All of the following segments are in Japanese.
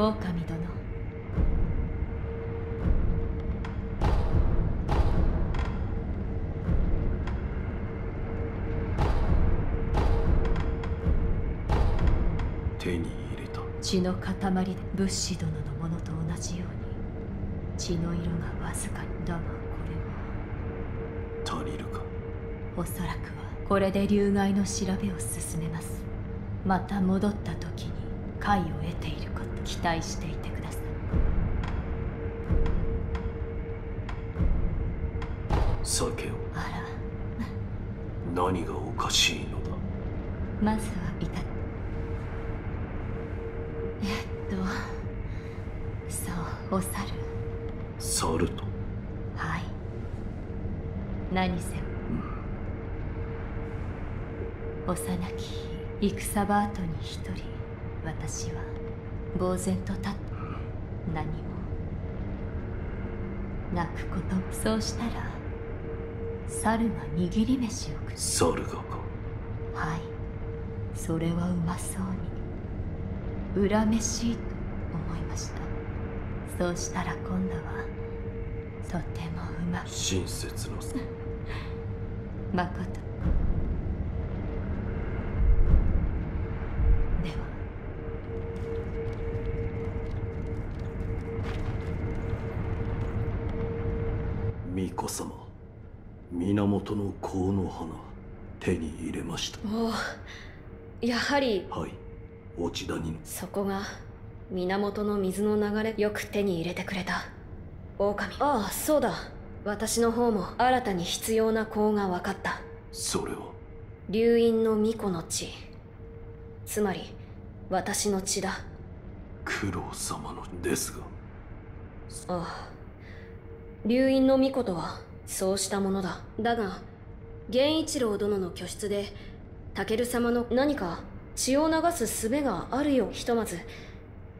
狼殿。手に入れた血の塊で物資殿のものと同じように血の色がわずかに。だがこれは足りるか。おそらくはこれで竜害の調べを進めます。また戻った時に解を得ていること期待していてください。酒を。あら何がおかしいのだ。まずはいたそうお猿。猿と。はい、何せ、幼き戦場後に一人私は呆然と立って何も泣くこと。そうしたら猿が握り飯を食う。猿がか。はい、それはうまそうに裏飯と思いました。そうしたら今度はとてもうまく親切のまこと。では巫女様、源の香の花手に入れました。おお、やはり。はい、落ち谷のそこが源の水の流れ。よく手に入れてくれた狼。ああそうだ、私の方も新たに必要な香が分かった。それは竜院の巫女の血、つまり私の血だ。九郎様のですが。ああ、竜院の巫女とはそうしたものだ。だが源一郎殿の居室で武様の何か血を流す術があるよ。ひとまず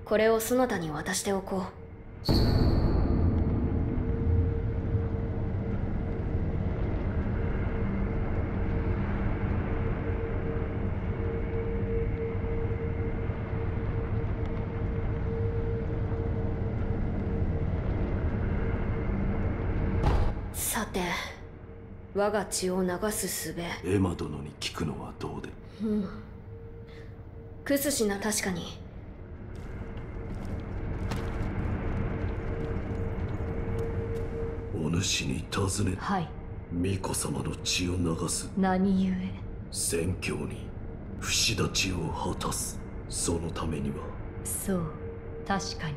これをそなたに渡しておこう。さて、我が血を流す術、エマ殿に聞くのはどうで。くすしな、確かに。お主に尋ね。はい、巫女様の血を流す。何故戦況に不死立ちを果たす。そのためには。そう、確かに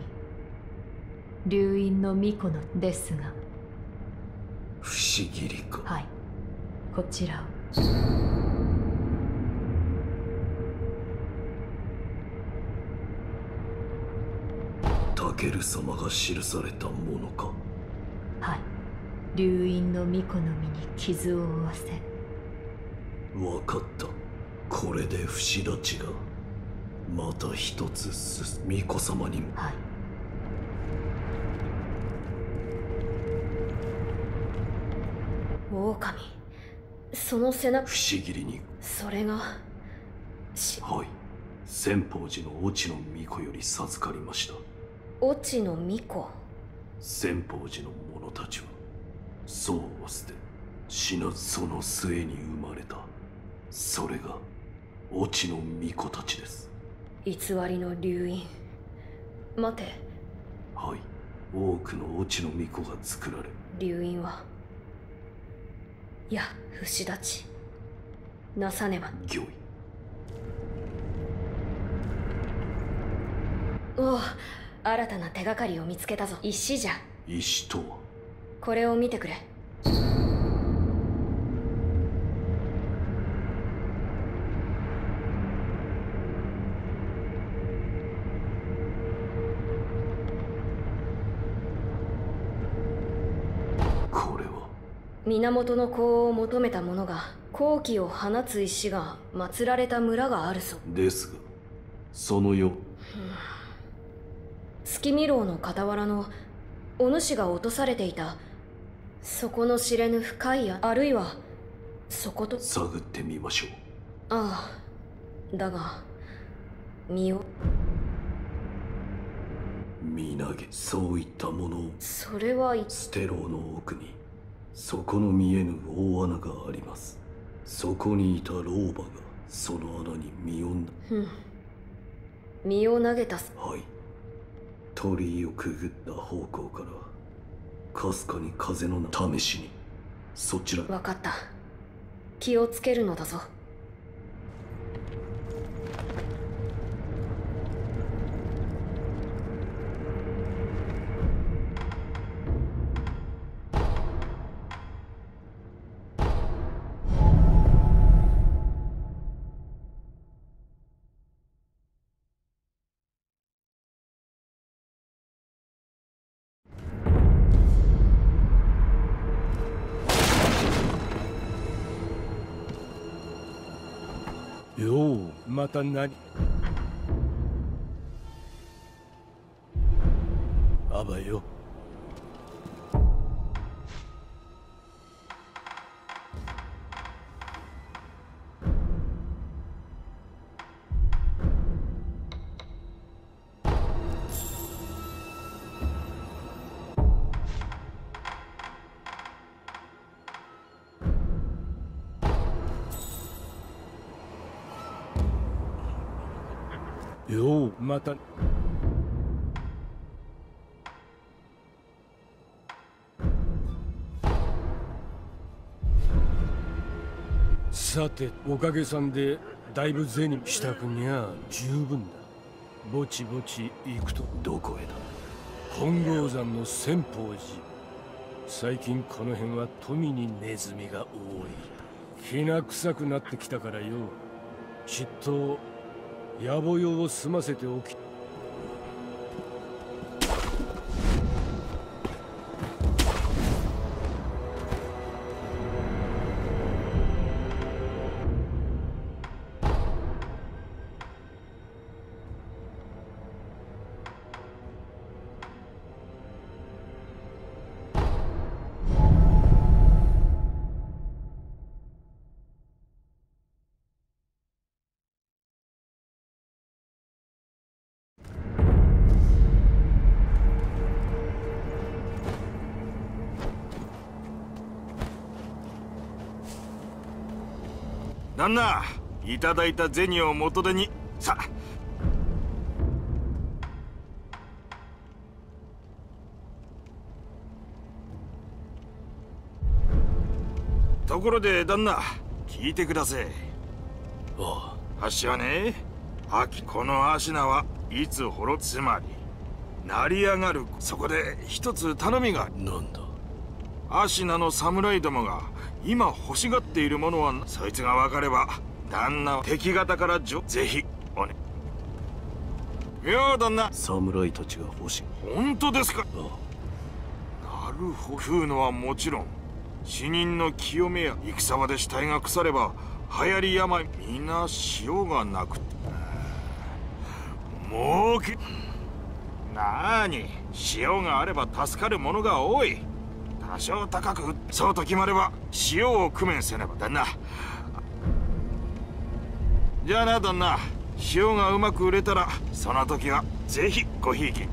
竜院の巫女のですが。不思議りか。はい、こちらを。タケル様が記されたものか。はい、竜院の巫女の身に傷を負わせ。分かった、これで不死立ちがまた一つ進み。巫女様にも。はい、狼その背中。不思議にそれがはい、仙宝寺の越智の巫女より授かりました。越智の巫女。仙宝寺の者たちは僧を捨て死なずその末に生まれた。それが越智の巫女たちです。偽りの竜院。待て。はい、多くの越智の巫女が作られ、竜院はいや不死立ちなさねば。御意。おお、新たな手がかりを見つけたぞ。石じゃ。石とは。これを見てくれ。これは源の香を求めた者が好奇を放つ石が祀られた村があるぞ。ですがそのよ。月見楼の傍らのお主が落とされていたそこの知れぬ深いや、あるいはそこと探ってみましょう。ああ、だが身を。み投げ、そういったものを。それはステローの奥に底の見えぬ大穴があります。そこにいた老婆がその穴に身を身を投げた。はい、鳥居をくぐった方向からかすかに風の試しにそちら。分かった、気をつけるのだぞ。よう、また何。あばよ。よう、また。さて、おかげさんでだいぶ銭したくにゃ十分だ。ぼちぼち行くと。どこへだ。金剛山の仙宝寺。最近この辺は富にネズミが多い。きな臭くなってきたからよ。きっと野暮用を済ませておき。旦那、いただいた銭を元手にさ。ところで旦那、聞いてください。ああ、足はね、この足名はいつ滅び、つまり成り上がる。そこで一つ頼みが。なんだ。芦名の侍どもが今欲しがっているものは、そいつが分かれば旦那は敵方からぜひおね。いや旦那、侍たちが欲しい。本当ですか。ああ、なるほど。食うのはもちろん、死人の清めや戦場で死体が腐れば流行り病、皆塩がなくてもうけ。なーに、塩があれば助かるものが多い。多少高く、そうと決まれば塩を工面せねば。旦那、じゃあな旦那、塩がうまく売れたらその時はぜひごひいき。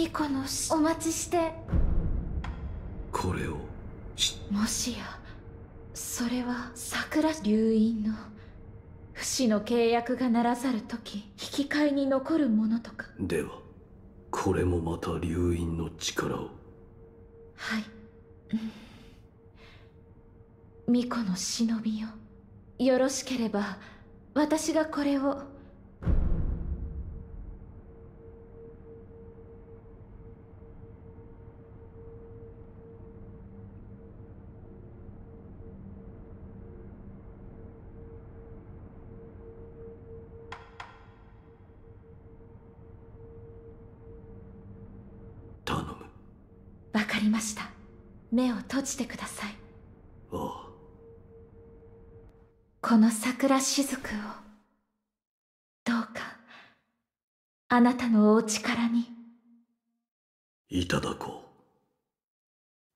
巫女の死、お待ちして。これをもしやそれは桜流院の不死の契約がならざる時、引き換えに残るものとかでは。これもまた流院の力を。はい、うん、巫女の忍びよ、よろしければ私がこれを。わかりました。目を閉じてください。ああ、この桜雫をどうかあなたのお力に。いただこう。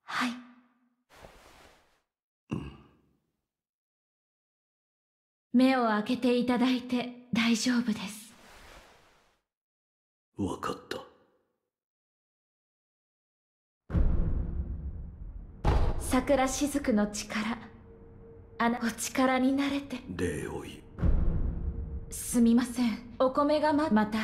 はい。うん、目を開けていただいて大丈夫です。わかった。桜雫の力、あなたお力になれて。礼を言う。すみません、お米がまた